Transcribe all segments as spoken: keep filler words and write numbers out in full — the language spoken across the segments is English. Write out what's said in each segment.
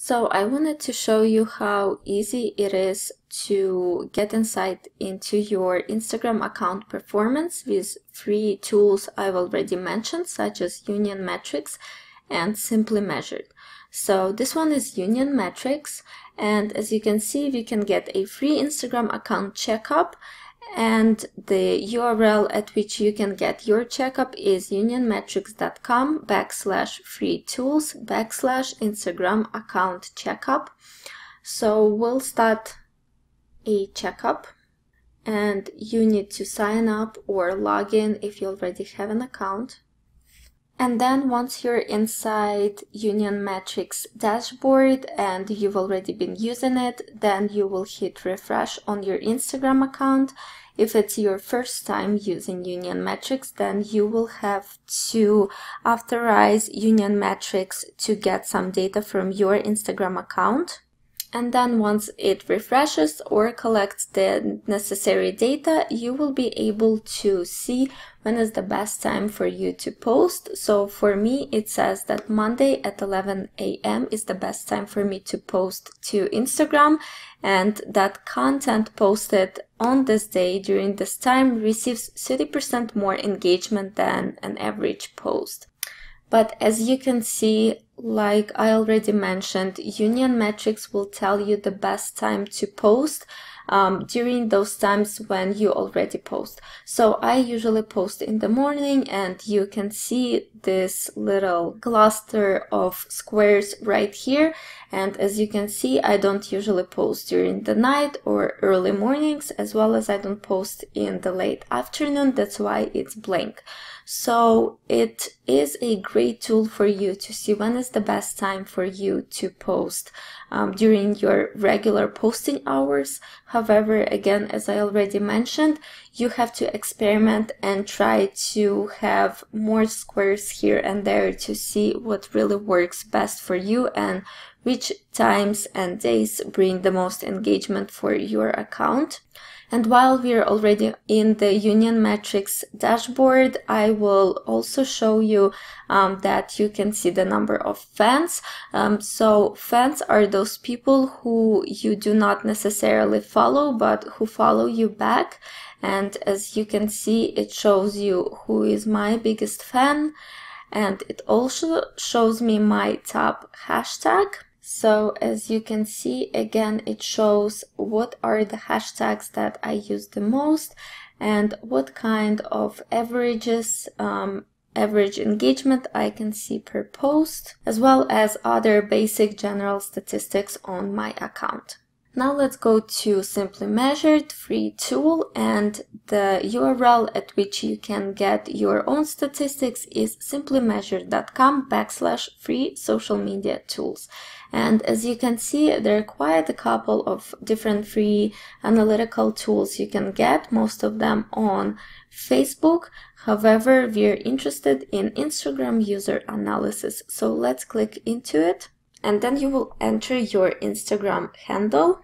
So I wanted to show you how easy it is to get insight into your Instagram account performance with free tools I've already mentioned, such as Union Metrics and Simply Measured. So this one is Union Metrics, and as you can see, we can get a free Instagram account checkup, and the U R L at which you can get your checkup is unionmetrics.com backslash free tools backslash Instagram account checkup. So we'll start a checkup, and you need to sign up or log in if you already have an account. And then once you're inside Union Metrics dashboard and you've already been using it, then you will hit refresh on your Instagram account. If it's your first time using Union Metrics, then you will have to authorize Union Metrics to get some data from your Instagram account. And then once it refreshes or collects the necessary data, you will be able to see when is the best time for you to post. So for me, it says that Monday at eleven A M is the best time for me to post to Instagram, and that content posted on this day during this time receives thirty percent more engagement than an average post. But as you can see, like I already mentioned, Union Metrics will tell you the best time to post um, during those times when you already post. So I usually post in the morning, and you can see this little cluster of squares right here. And as you can see, I don't usually post during the night or early mornings, as well as I don't post in the late afternoon. That's why it's blank. So it is a great tool for you to see when is the best time for you to post um, during your regular posting hours. However, again, as I already mentioned, you have to experiment and try to have more squares here and there to see what really works best for you and which times and days bring the most engagement for your account. And while we're already in the Union Metrics dashboard, I will also show you um, that you can see the number of fans. Um, so fans are those people who you do not necessarily follow, but who follow you back. And as you can see, it shows you who is my biggest fan, and it also shows me my top hashtag. So as you can see, again, it shows what are the hashtags that I use the most and what kind of averages, um, average engagement I can see per post, as well as other basic general statistics on my account. Now let's go to Simply Measured, free tool, and the U R L at which you can get your own statistics is simplymeasured.com backslash free social media tools. And as you can see, there are quite a couple of different free analytical tools you can get, most of them on Facebook. However, we're interested in Instagram user analysis, so let's click into it. And then you will enter your Instagram handle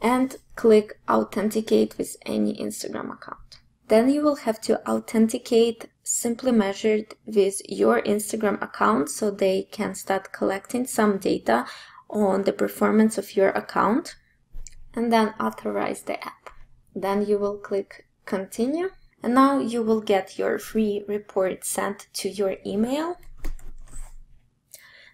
and click authenticate with any Instagram account. Then you will have to authenticate Simply Measured with your Instagram account so they can start collecting some data on the performance of your account, and then authorize the app. Then you will click continue, and now you will get your free report sent to your email.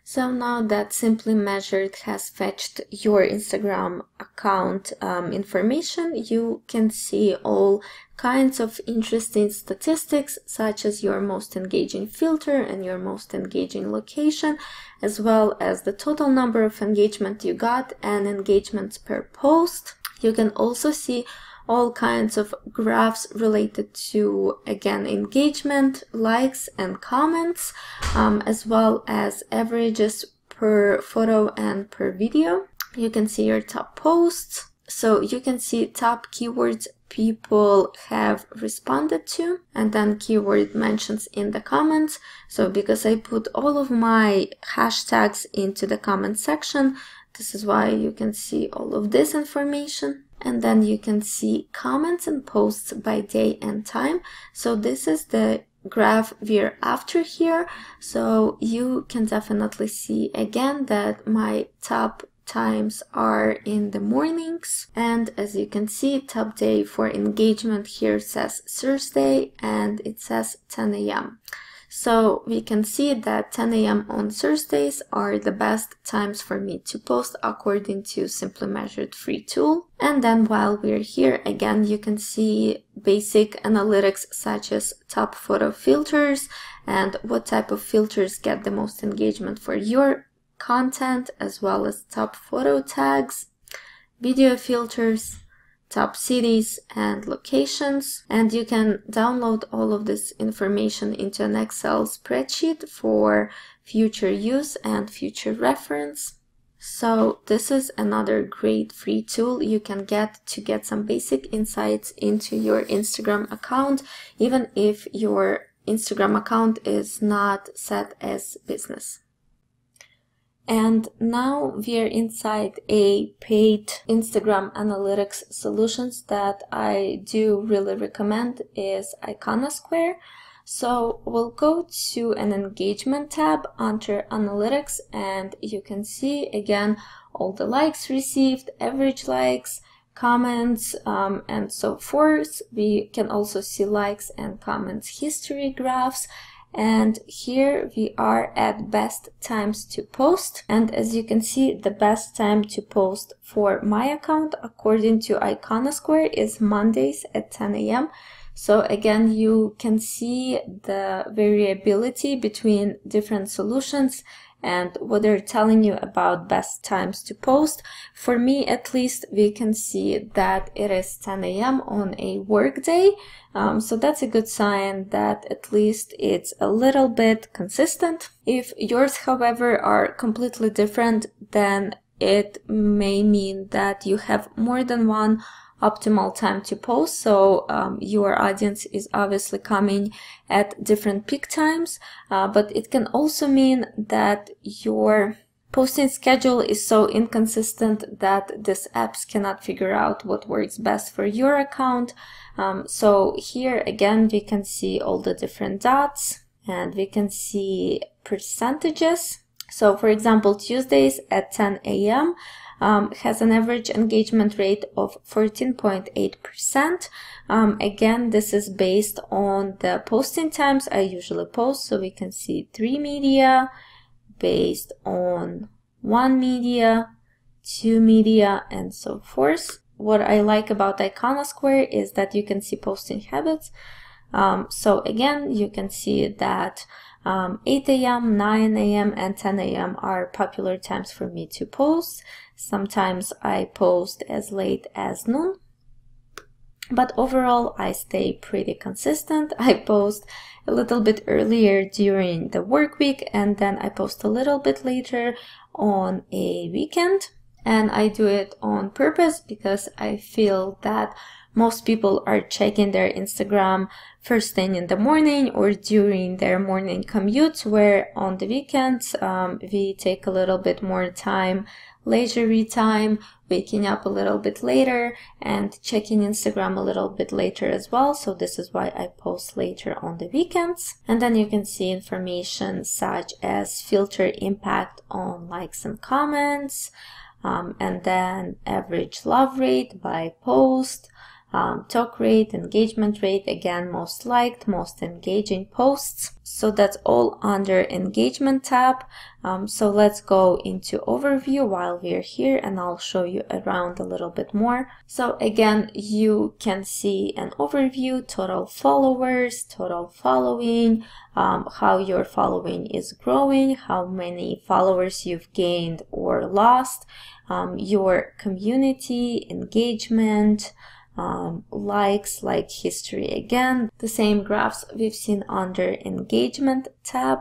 So now that Simply Measured has fetched your Instagram account um, information, you can see all kinds of interesting statistics, such as your most engaging filter and your most engaging location, as well as the total number of engagement you got and engagements per post. You can also see all kinds of graphs related to, again, engagement, likes and comments, um, as well as averages per photo and per video. You can see your top posts, so you can see top keywords people have responded to, and then keyword mentions in the comments. So because I put all of my hashtags into the comment section, this is why you can see all of this information. And then you can see comments and posts by day and time. So this is the graph we're after here. So you can definitely see again that my top times are in the mornings, and as you can see, top day for engagement here says Thursday and it says ten A M So we can see that ten A M on Thursdays are the best times for me to post according to Simply Measured free tool. And then while we're here, again, you can see basic analytics such as top photo filters and what type of filters get the most engagement for your content, as well as top photo tags, video filters, top cities and locations. And you can download all of this information into an Excel spreadsheet for future use and future reference. So this is another great free tool you can get to get some basic insights into your Instagram account, even if your Instagram account is not set as business. And now we're inside a paid Instagram analytics solutions that I do really recommend is Iconosquare. So we'll go to an engagement tab under analytics, and you can see again all the likes received, average likes, comments, um, and so forth. We can also see likes and comments history graphs. And here we are at best times to post, and as you can see, the best time to post for my account according to Iconosquare is Mondays at ten A M So again, you can see the variability between different solutions and what they're telling you about best times to post. For me, at least, we can see that it is ten A M on a work day. Um, so that's a good sign that at least it's a little bit consistent. If yours, however, are completely different, then it may mean that you have more than one optimal time to post. So um, your audience is obviously coming at different peak times, uh, but it can also mean that your posting schedule is so inconsistent that these apps cannot figure out what works best for your account. Um, so here again, we can see all the different dots and we can see percentages. So for example, Tuesdays at ten A M Um, has an average engagement rate of fourteen point eight percent. Um, again, this is based on the posting times I usually post. So we can see three media, based on one media, two media, and so forth. What I like about Iconosquare is that you can see posting habits. Um, so again, you can see that um, eight A M, nine A M, and ten A M are popular times for me to post. Sometimes I post as late as noon, but overall I stay pretty consistent. I post a little bit earlier during the work week, and then I post a little bit later on a weekend. And I do it on purpose because I feel that most people are checking their Instagram first thing in the morning or during their morning commute, where on the weekends um, we take a little bit more time, leisurely time, waking up a little bit later and checking Instagram a little bit later as well. So this is why I post later on the weekends. And then you can see information such as filter impact on likes and comments, um, and then average love rate by post, Um, talk rate, engagement rate, again, most liked, most engaging posts. So that's all under engagement tab. Um, so let's go into overview while we're here, and I'll show you around a little bit more. So again, you can see an overview, total followers, total following, um, how your following is growing, how many followers you've gained or lost, um, your community, engagement, Um, likes, like history again, the same graphs we've seen under engagement tab.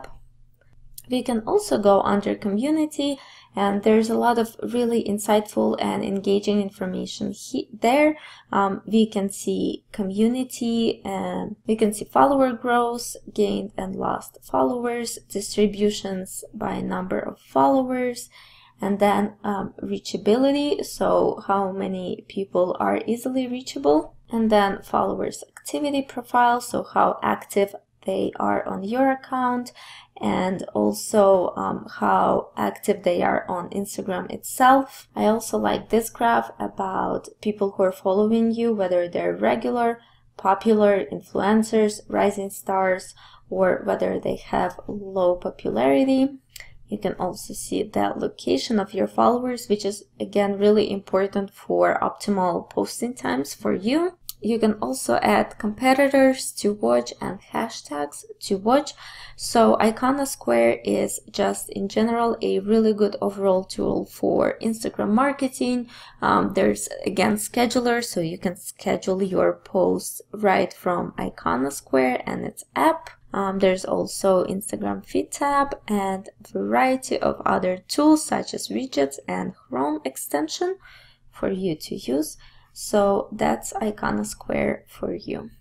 We can also go under community, and there's a lot of really insightful and engaging information he there. Um, we can see community, and we can see follower growth, gained and lost followers, distributions by number of followers, and then um, reachability, so how many people are easily reachable, and then followers activity profile, so how active they are on your account, and also um, how active they are on Instagram itself. I also like this graph about people who are following you, whether they're regular, popular, influencers, rising stars, or whether they have low popularity. You can also see the location of your followers, which is again really important for optimal posting times for you. You can also add competitors to watch and hashtags to watch. So Iconosquare is just in general a really good overall tool for Instagram marketing. Um, there's again scheduler, so you can schedule your posts right from Iconosquare and its app. Um, there's also Instagram feed tab and a variety of other tools such as widgets and Chrome extension for you to use. So that's Iconosquare for you.